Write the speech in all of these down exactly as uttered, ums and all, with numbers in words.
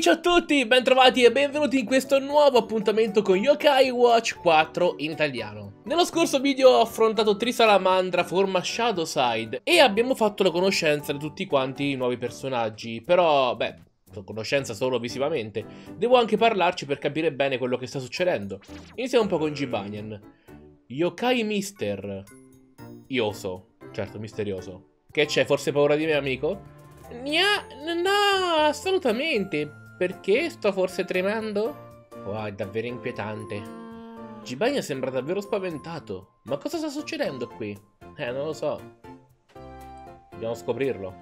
Ehi, ciao a tutti, bentrovati e benvenuti in questo nuovo appuntamento con Yokai Watch quattro in italiano. Nello scorso video ho affrontato Trisalamandra forma Shadow Side e abbiamo fatto la conoscenza di tutti quanti i nuovi personaggi, però beh, conoscenza solo visivamente. Devo anche parlarci per capire bene quello che sta succedendo. Iniziamo un po' con Jibanyan. Yokai Mister Ioso, certo, misterioso. Che c'è, forse paura di me, amico? Nia, no, assolutamente. Perché sto forse tremando? Wow, è davvero inquietante. Jibanyan sembra davvero spaventato. Ma cosa sta succedendo qui? Eh, non lo so. Dobbiamo scoprirlo.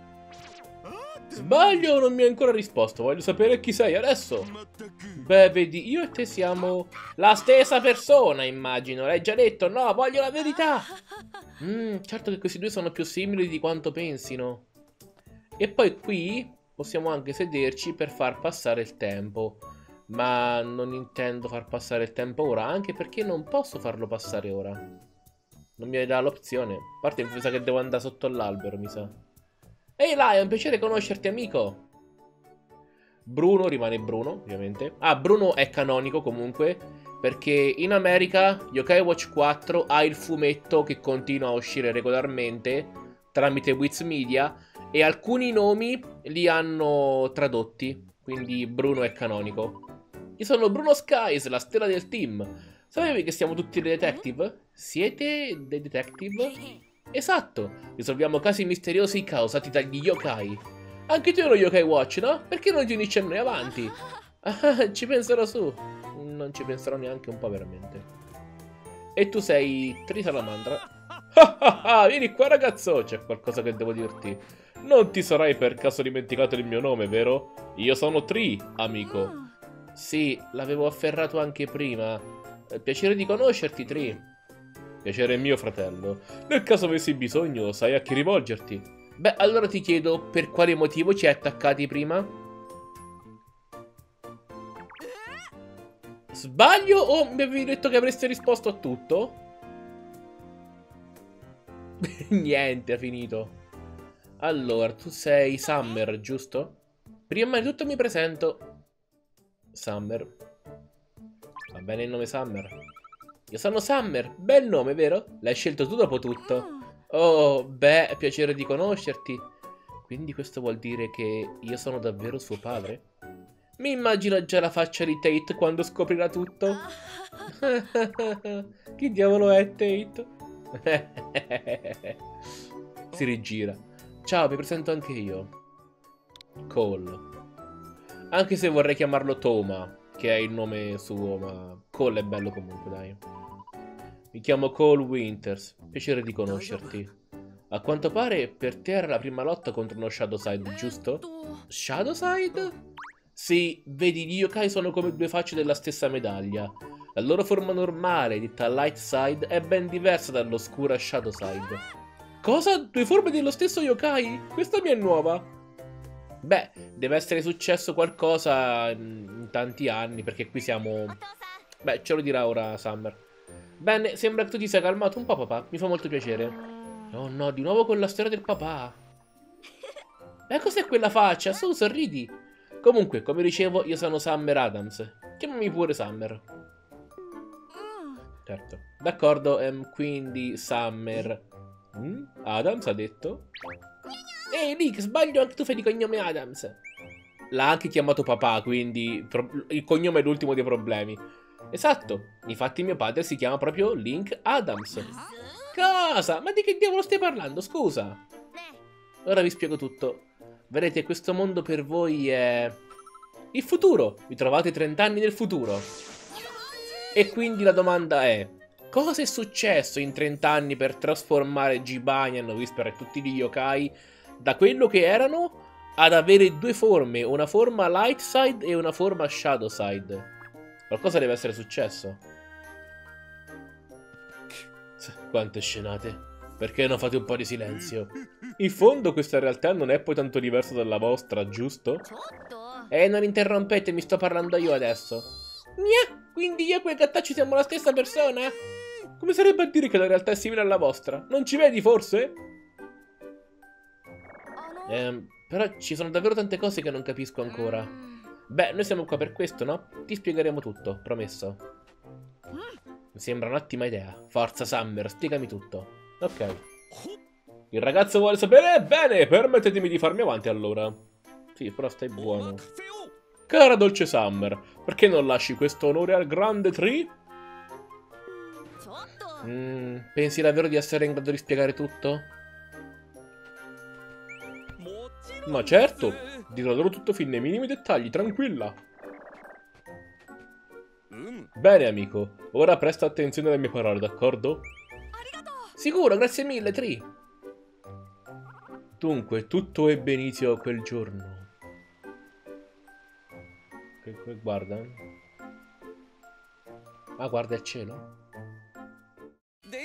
Sbaglio o non mi ha ancora risposto? Voglio sapere chi sei adesso. Beh, vedi, io e te siamo la stessa persona, immagino. L'hai già detto, no, voglio la verità. Mm, certo che questi due sono più simili di quanto pensino. E poi qui possiamo anche sederci per far passare il tempo. Ma non intendo far passare il tempo ora, anche perché non posso farlo passare ora. Non mi dà l'opzione. A parte mi sa che devo andare sotto l'albero, mi sa. Ehi là, è un piacere conoscerti, amico. Bruno rimane Bruno, ovviamente. Ah, Bruno è canonico comunque, perché in America Yokai Watch quattro ha il fumetto che continua a uscire regolarmente tramite Wiz Media, e alcuni nomi li hanno tradotti, quindi Bruno è canonico. Io sono Bruno Skies, la stella del team. Sapevi che siamo tutti dei detective? Siete dei detective? Esatto, risolviamo casi misteriosi causati dagli yokai. Anche tu hai uno yokai watch, no? Perché non ti unisci a noi avanti? Ah, ci penserò su. Non ci penserò neanche un po', veramente. E tu sei Trisalamandra. Ah ah ah, vieni qua ragazzo, c'è qualcosa che devo dirti. Non ti sarai per caso dimenticato il mio nome, vero? Io sono Tri, amico. Sì, l'avevo afferrato anche prima. Piacere di conoscerti, Tri. Piacere mio, fratello. Nel caso avessi bisogno, sai a chi rivolgerti. Beh, allora ti chiedo, per quale motivo ci hai attaccati prima? Sbaglio o mi avevi detto che avresti risposto a tutto? Niente, è finito. Allora, tu sei Summer, giusto? Prima di tutto mi presento. Summer. Va bene il nome Summer? Io sono Summer, bel nome, vero? L'hai scelto tu dopo tutto. Oh, beh, è piacere di conoscerti. Quindi questo vuol dire che io sono davvero suo padre? Mi immagino già la faccia di Tate quando scoprirà tutto. Chi diavolo è Tate? Si rigira. Ciao, mi presento anche io, Cole. Anche se vorrei chiamarlo Toma, che è il nome suo, ma Cole è bello comunque, dai. Mi chiamo Cole Winters, piacere di conoscerti. A quanto pare per te era la prima lotta contro uno Shadow Side, giusto? Shadow Side? Sì, vedi, gli yokai sono come due facce della stessa medaglia. La loro forma normale, detta Light Side, è ben diversa dall'oscura Shadow Side. Cosa? Due forme dello stesso yokai? Questa mi è nuova. Beh, deve essere successo qualcosa in tanti anni, perché qui siamo... Beh, ce lo dirà ora Summer. Bene, sembra che tu ti sia calmato un po', papà. Mi fa molto piacere. Oh no, di nuovo con la storia del papà. Ma cos'è quella faccia? Solo sorridi. Comunque, come dicevo, io sono Summer Adams. Chiamami pure Summer. Certo, d'accordo, um, quindi Summer mm? Adams ha detto. Ehi Nick, sbaglio, anche tu fai di cognome Adams. L'ha anche chiamato papà, quindi il cognome è l'ultimo dei problemi. Esatto, infatti mio padre si chiama proprio Link Adams. Cosa? Ma di che diavolo stai parlando, scusa? Ora vi spiego tutto. Vedete, questo mondo per voi è... il futuro, vi trovate trent'anni nel futuro. E quindi la domanda è, cosa è successo in trent'anni per trasformare Jibanyan, Whisper e tutti gli yokai da quello che erano ad avere due forme, una forma Light Side e una forma Shadow Side? Qualcosa deve essere successo. Quante scenate. Perché non fate un po' di silenzio? In fondo questa realtà non è poi tanto diversa dalla vostra, giusto? Eh, non interrompete, mi sto parlando io adesso. Gna! Quindi io e quel gattaccio siamo la stessa persona? Come sarebbe a dire che la realtà è simile alla vostra? Non ci vedi, forse? Ehm, però ci sono davvero tante cose che non capisco ancora. Beh, noi siamo qua per questo, no? Ti spiegheremo tutto, promesso. Mi sembra un'ottima idea. Forza, Summer, spiegami tutto. Ok. Il ragazzo vuole sapere? Bene, permettetemi di farmi avanti allora. Sì, però stai buono. Cara dolce Summer, perché non lasci questo onore al grande Tri? Mm, pensi davvero di essere in grado di spiegare tutto? Ma certo, dirò tutto fin nei minimi dettagli, tranquilla. Bene amico, ora presta attenzione alle mie parole, d'accordo? Sicuro, grazie mille Tri. Dunque, tutto ebbe inizio quel giorno. Guarda. Ah, guarda il cielo. Bene. Eh,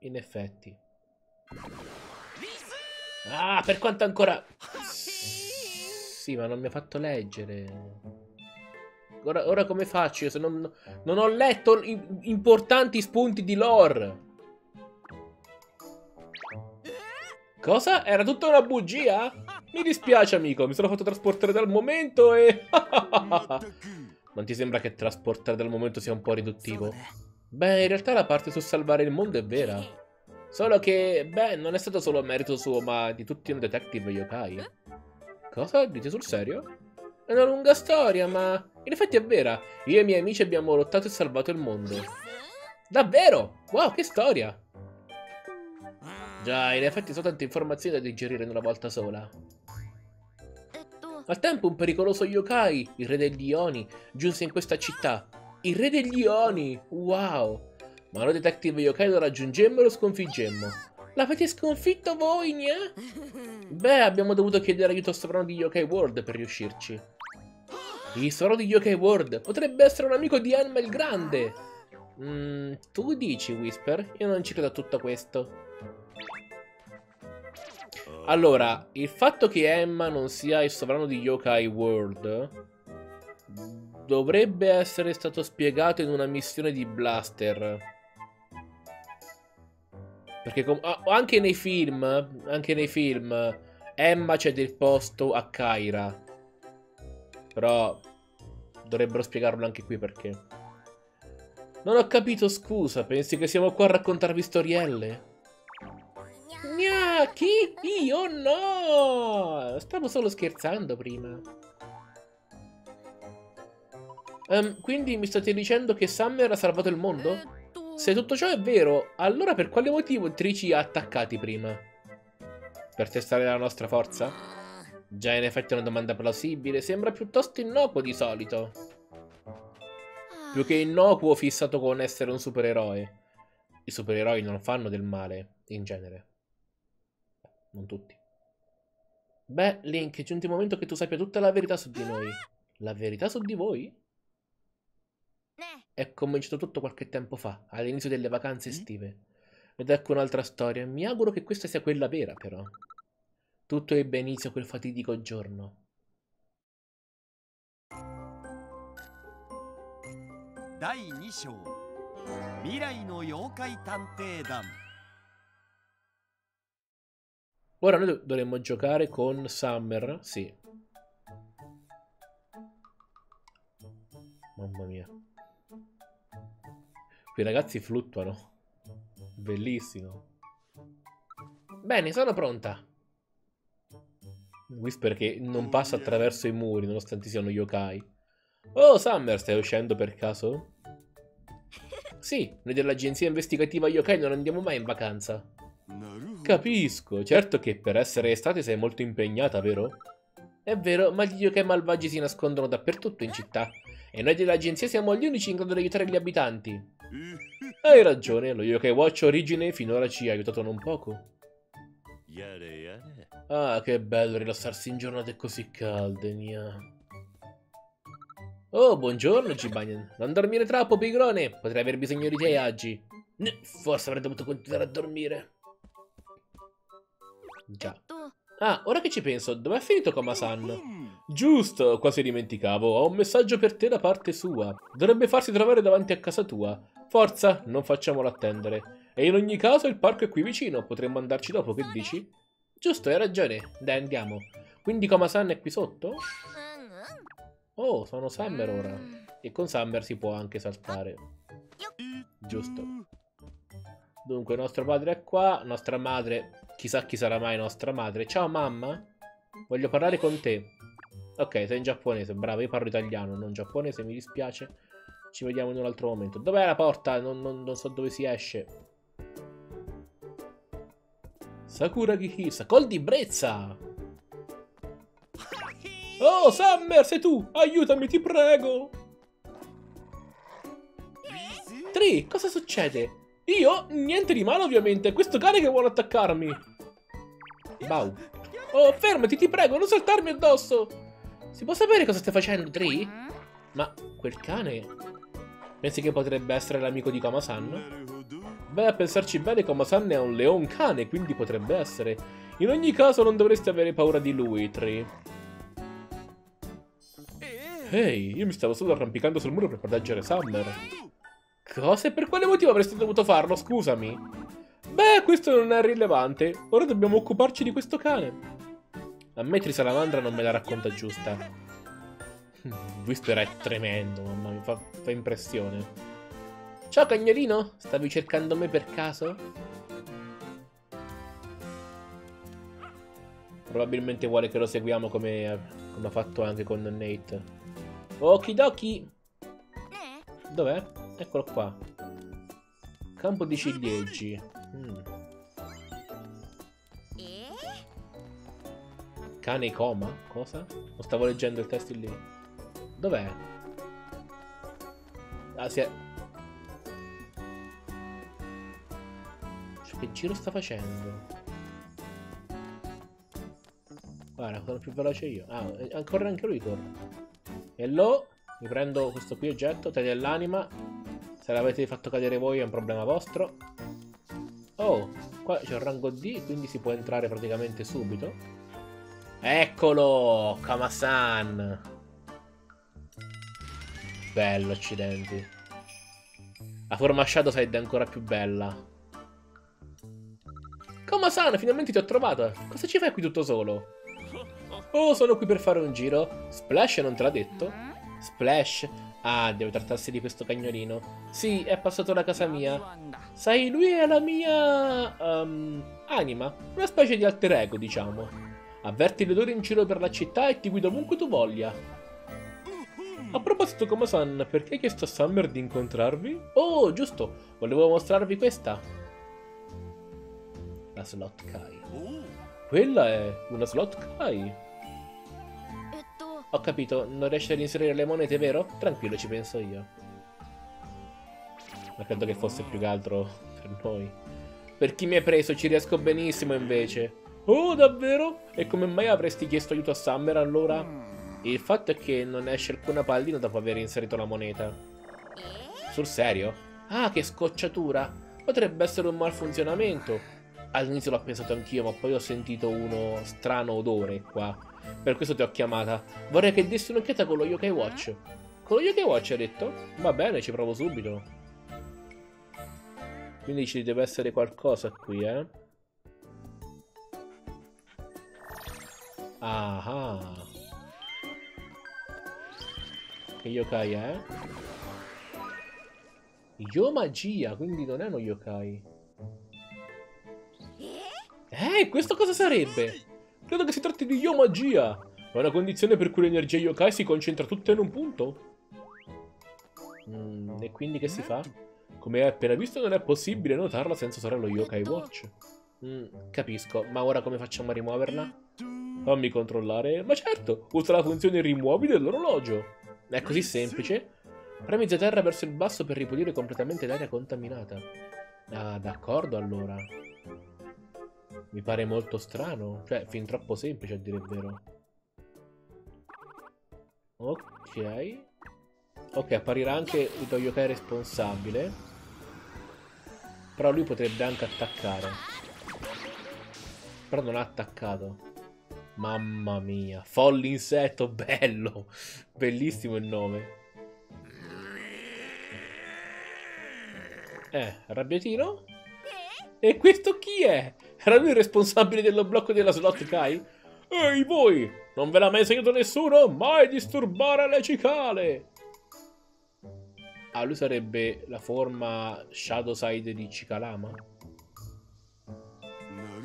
in effetti. Ah, per quanto ancora... Sì, ma non mi ha fatto leggere. Ora, ora come faccio io se non, non ho letto importanti spunti di lore? Cosa? Era tutta una bugia? Mi dispiace amico, mi sono fatto trasportare dal momento e... Non ti sembra che trasportare dal momento sia un po' riduttivo? Beh, in realtà la parte su salvare il mondo è vera. Solo che, beh, non è stato solo merito suo, ma di tutti un detective yokai. Cosa? Dite sul serio? È una lunga storia, ma... In effetti è vera. Io e i miei amici abbiamo lottato e salvato il mondo. Davvero? Wow, che storia! Già, in effetti sono tante informazioni da digerire in una volta sola. Al tempo un pericoloso yokai, il re degli Oni, giunse in questa città. Il re degli Oni! Wow! Ma noi detective yokai lo raggiungemmo e lo sconfiggemmo. L'avete sconfitto voi, gnà? Beh, abbiamo dovuto chiedere aiuto al sovrano di Yokai World per riuscirci. Il sovrano di Yokai World potrebbe essere un amico di Anima il Grande! Mm, tu dici, Whisper? Io non ci credo a tutto questo. Allora, il fatto che Emma non sia il sovrano di Yokai World... dovrebbe essere stato spiegato in una missione di Blaster. Perché ah, anche nei film, anche nei film, Emma cede il posto a Kyra. Però dovrebbero spiegarlo anche qui perché. Non ho capito, scusa, pensi che siamo qua a raccontarvi storielle? Gna, chi? Io no! Stavo solo scherzando prima. Um, quindi mi state dicendo che Summer ha salvato il mondo? Se tutto ciò è vero, allora per quale motivo Tri ci ha attaccati prima? Per testare la nostra forza? Già, in effetti è una domanda plausibile, sembra piuttosto innocuo di solito. Più che innocuo fissato con essere un supereroe. I supereroi non fanno del male, in genere. Non tutti. Beh, Link, è giunto il momento che tu sappia tutta la verità su di noi. La verità su di voi? È cominciato tutto qualche tempo fa, all'inizio delle vacanze estive. Ed ecco un'altra storia. Mi auguro che questa sia quella vera, però. Tutto ebbe inizio quel fatidico giorno. Dai-ni shō Mirai no Youkai Tanteidan. Ora noi dovremmo giocare con Summer, sì. Mamma mia. Quei ragazzi fluttuano. Bellissimo. Bene, sono pronta. Whisper che non passa attraverso i muri nonostante siano yokai. Oh, Summer, stai uscendo per caso? Sì, noi dell'agenzia investigativa yokai non andiamo mai in vacanza. Capisco, certo che per essere estate sei molto impegnata, vero? È vero, ma gli yokai malvagi si nascondono dappertutto in città. E noi dell'agenzia siamo gli unici in grado di aiutare gli abitanti. Hai ragione, lo Yokai Watch Origine finora ci ha aiutato non poco. Ah, che bello rilassarsi in giornate così calde, mia. Oh, buongiorno, Jibanyan. Non dormire troppo, pigrone. Potrei aver bisogno di te oggi. Forse avrei dovuto continuare a dormire. Già. Ah, ora che ci penso, dov'è finito Komasan? Giusto, quasi dimenticavo. Ho un messaggio per te da parte sua. Dovrebbe farsi trovare davanti a casa tua. Forza, non facciamolo attendere. E in ogni caso il parco è qui vicino. Potremmo andarci dopo, che dici? Giusto, hai ragione. Dai, andiamo. Quindi Komasan è qui sotto? Oh, sono Summer ora. E con Summer si può anche saltare. Giusto. Dunque, nostro padre è qua. Nostra madre. Chissà chi sarà mai nostra madre. Ciao, mamma. Voglio parlare con te. Ok, sei in giapponese. Bravo, io parlo italiano, non giapponese. Mi dispiace. Ci vediamo in un altro momento. Dov'è la porta? Non, non, non so dove si esce. Sakuragihi. Col di brezza. Oh, Summer, sei tu! Aiutami, ti prego! Tri, cosa succede? Io? Niente di male, ovviamente. Questo cane che vuole attaccarmi. Bau. Oh, fermati, ti prego, non saltarmi addosso! Si può sapere cosa stai facendo, Tri? Ma quel cane... Pensi che potrebbe essere l'amico di Komasan? Beh, a pensarci bene, Komasan è un leon cane, quindi potrebbe essere. In ogni caso, non dovresti avere paura di lui, Tri. Ehi, hey, io mi stavo solo arrampicando sul muro per proteggere Summer. Cosa? E per quale motivo avresti dovuto farlo? Scusami. Beh, questo non è rilevante. Ora dobbiamo occuparci di questo cane. A me Trisalamandra non me la racconta giusta. Whisper è tremendo, mamma mia, fa, fa impressione. Ciao, cagnolino. Stavi cercando me per caso? Probabilmente vuole che lo seguiamo come, come ha fatto anche con Nate. Okidoki! Dov'è? Eccolo qua. Campo di ciliegi. Mm. Cane coma? Cosa? Non stavo leggendo il testo lì. Dov'è? Ah, si è... Cioè, che giro sta facendo? Guarda, sono più veloce io. Ah, ancora anche lui corre. Hello, mi prendo questo qui oggetto, taglia l'anima. Se l'avete fatto cadere voi è un problema vostro. Oh, qua c'è un rango D, quindi si può entrare praticamente subito. Eccolo, Komasan. Bello, accidenti. La forma Shadow Side è ancora più bella. Komasan, finalmente ti ho trovato. Cosa ci fai qui tutto solo? Oh, sono qui per fare un giro. Splash non te l'ha detto? Splash? Ah, deve trattarsi di questo cagnolino. Sì, è passato da casa mia. Sai, lui è la mia... Um, anima. Una specie di alter ego, diciamo. Avverti l'odore in giro per la città e ti guido ovunque tu voglia. A proposito, Komasan, perché hai chiesto a Summer di incontrarvi? Oh, giusto. Volevo mostrarvi questa. La slot Kai. Quella è una slot Kai. Ho capito, non riesci ad inserire le monete, vero? Tranquillo, ci penso io. Ma credo che fosse più che altro per noi. Per chi mi ha preso, ci riesco benissimo invece. Oh, davvero? E come mai avresti chiesto aiuto a Summer, allora? Il fatto è che non esce alcuna pallina dopo aver inserito la moneta. Sul serio? Ah, che scocciatura! Potrebbe essere un malfunzionamento. All'inizio l'ho pensato anch'io, ma poi ho sentito uno strano odore qua. Per questo ti ho chiamata. Vorrei che dessi un'occhiata con lo Yokai Watch. Con lo Yokai Watch hai detto? Va bene, ci provo subito. Quindi ci deve essere qualcosa qui, eh? Ah. Che yokai è? Yo-Magia, quindi non è uno yokai. Eh, questo cosa sarebbe? Credo che si tratti di Yo-Magia. È una condizione per cui l'energia yokai si concentra tutta in un punto. Mm, e quindi che si fa? Come hai appena visto, non è possibile notarla senza usare lo Yokai Watch. Mm, capisco, ma ora come facciamo a rimuoverla? Fammi controllare. Ma certo, usa la funzione rimuovi dell'orologio. È così semplice. Premi terra verso il basso per ripulire completamente l'aria contaminata. Ah, d'accordo allora. Mi pare molto strano. Cioè, fin troppo semplice a dire il vero. Ok. Ok, apparirà anche il Yokai responsabile. Però lui potrebbe anche attaccare. Però non ha attaccato. Mamma mia. Foll'insetto, bello. Bellissimo il nome. Eh, arrabbiatino. E questo chi è? Era lui il responsabile dello blocco della slot Kai? Ehi voi! Non ve l'ha mai insegnato nessuno? Mai disturbare le cicale! Ah, lui sarebbe la forma Shadow Side di Chikalama?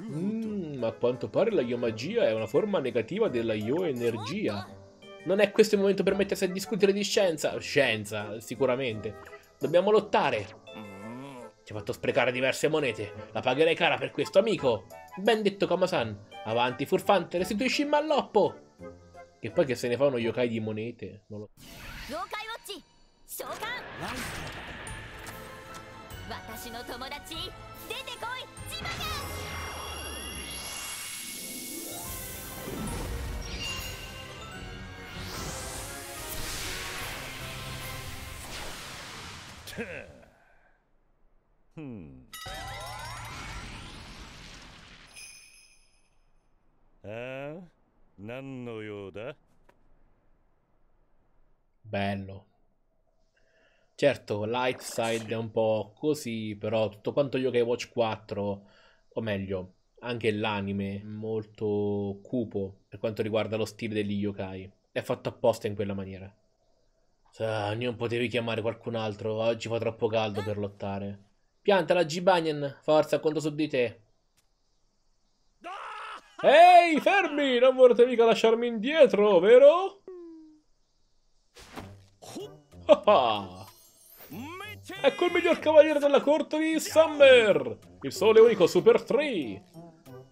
Mmm, ma a quanto pare la Yo-Magia è una forma negativa della Yo-Energia. Non è questo il momento per mettersi a discutere di scienza? Scienza, sicuramente. Dobbiamo lottare! Ti ho fatto sprecare diverse monete. La pagherai cara per questo, amico. Ben detto, Komasan. Avanti, furfante, restituisci il malloppo. Che poi che se ne fa uno yokai di monete? Non lo... Hmm. Ah, nanno yoda. Bello. Certo, Light Side è un po' così, però tutto quanto Yokai Watch quattro, o meglio, anche l'anime, molto cupo per quanto riguarda lo stile degli yokai. È fatto apposta in quella maniera. Ah, non potevi chiamare qualcun altro, oggi fa troppo caldo per lottare. Pianta la Jibanyan, forza, conto su di te. Ehi, fermi! Non vorrete mica lasciarmi indietro, vero? Ah ah. Ecco il miglior cavaliere della corte di Summer! Il sole unico Super Tri!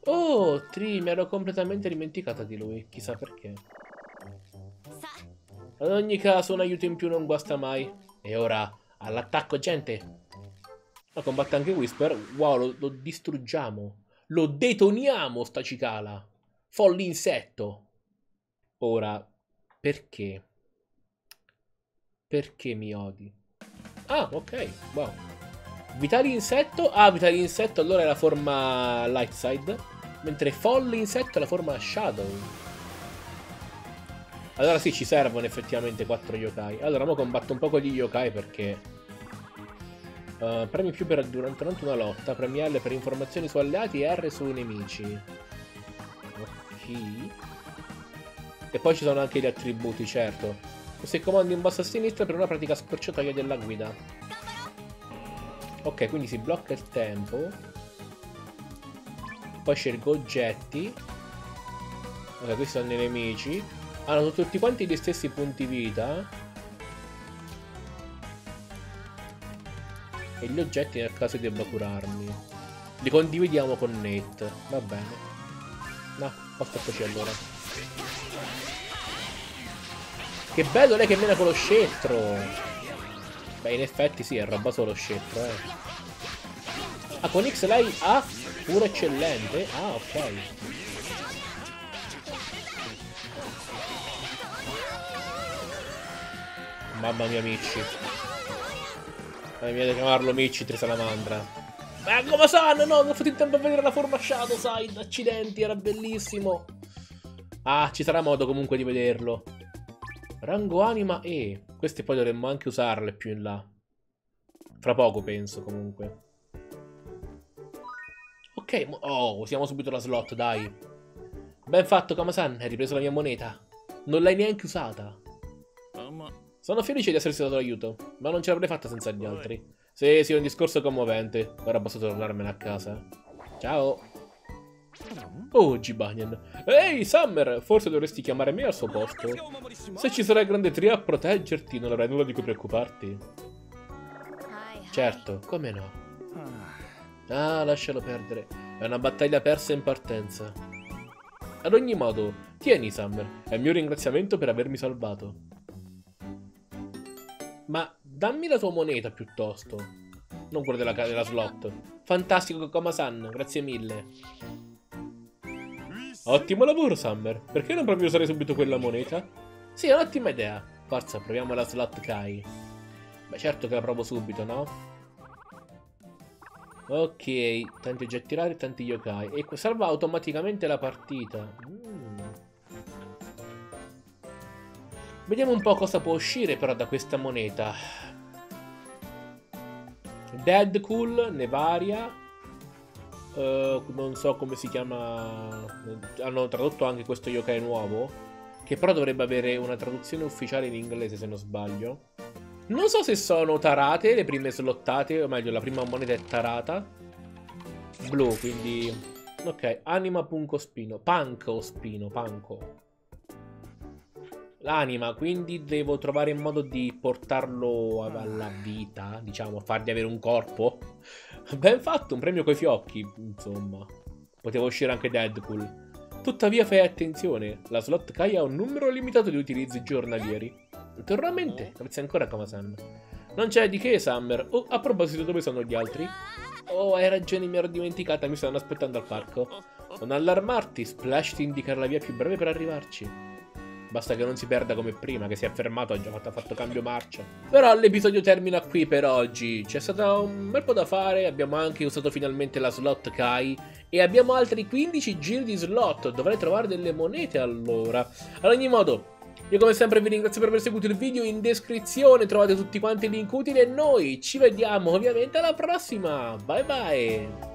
Oh, Tri, mi ero completamente dimenticata di lui, chissà perché. Ad ogni caso, un aiuto in più non guasta mai. E ora, all'attacco, gente! Ma combatte anche Whisper. Wow, lo, lo distruggiamo. Lo detoniamo, sta cicala. Foll'insetto. Ora, perché? Perché mi odi? Ah, ok. Wow. Vitali insetto. Ah, Vitali insetto allora è la forma Light Side. Mentre Foll'insetto è la forma Shadow. Allora sì, ci servono effettivamente quattro yokai. Allora, mo combatto un po' con gli yokai perché... Uh, premi più per durante una lotta, premi L per informazioni su alleati e R su nemici. Ok. E poi ci sono anche gli attributi, certo. Se comandi in basso a sinistra per una pratica scorciatoia della guida. Ok, quindi si blocca il tempo. Poi scelgo oggetti. Ok, questi sono i nemici. Hanno tutti quanti gli stessi punti vita. E gli oggetti nel caso di curarmi. Li condividiamo con Nate. Va bene. No, facciamoci allora. Che bello lei che mena con lo scettro. Beh, in effetti sì, è roba solo scettro, eh. Ah, con X lei ha pure eccellente. Ah, ok. Mamma mia, Michi. Ma mi viene a chiamarlo Michi Trisalamandra. Ma Komasan, no, non ho fatto in tempo a vedere la forma Shadow Side. Accidenti, era bellissimo. Ah, ci sarà modo comunque di vederlo. Rango anima E. Queste poi dovremmo anche usarle più in là. Fra poco, penso, comunque. Ok, oh, usiamo subito la slot, dai. Ben fatto, Komasan, hai ripreso la mia moneta. Non l'hai neanche usata. Sono felice di esserti dato l'aiuto, ma non ce l'avrei fatta senza gli altri. Sì, sì, è un discorso commovente. Ora basta tornarmene a casa. Ciao. Oh, Jibanyan. Ehi, Summer, forse dovresti chiamare me al suo posto. Se ci sarà il grande Tri a proteggerti, non avrai nulla di cui preoccuparti. Certo, come no. Ah, lascialo perdere. È una battaglia persa in partenza. Ad ogni modo, tieni, Summer. È il mio ringraziamento per avermi salvato. Ma dammi la tua moneta piuttosto. Non quella della, della slot. Fantastico, Komasan, grazie mille. Ottimo lavoro, Summer. Perché non provi a usare subito quella moneta? Sì, è un'ottima idea. Forza, proviamo la slot Kai. Beh, certo che la provo subito, no? Ok, tanti oggetti rari e tanti yokai. E salva automaticamente la partita. mm. Vediamo un po' cosa può uscire però da questa moneta. Dead Cool, Nevaria, uh, non so come si chiama. Hanno tradotto anche questo yokai nuovo, che però dovrebbe avere una traduzione ufficiale in inglese se non sbaglio. Non so se sono tarate le prime slottate, o meglio la prima moneta è tarata. Blu, quindi... ok, Anima Punk Spino, Panko Spino, Panko. L'anima, quindi devo trovare il modo di portarlo alla vita, diciamo, fargli avere un corpo. Ben fatto, un premio coi fiocchi, insomma. Poteva uscire anche Dead Cool. Tuttavia fai attenzione, la slot Kai ha un numero limitato di utilizzi giornalieri. Naturalmente, grazie ancora, Komasan. Non c'è di che, Summer. Oh, a proposito, dove sono gli altri? Oh, hai ragione, mi ero dimenticata, mi stanno aspettando al parco. Non allarmarti, Splash ti indicherà la via più breve per arrivarci. Basta che non si perda come prima, che si è fermato, ha già fatto, ha fatto cambio marcia. Però l'episodio termina qui per oggi. C'è stato un bel po' da fare, abbiamo anche usato finalmente la slot Kai. E abbiamo altri quindici giri di slot, dovrei trovare delle monete allora. Ad ogni modo, io come sempre vi ringrazio per aver seguito il video, in descrizione trovate tutti quanti i link utili e noi ci vediamo ovviamente alla prossima. Bye bye!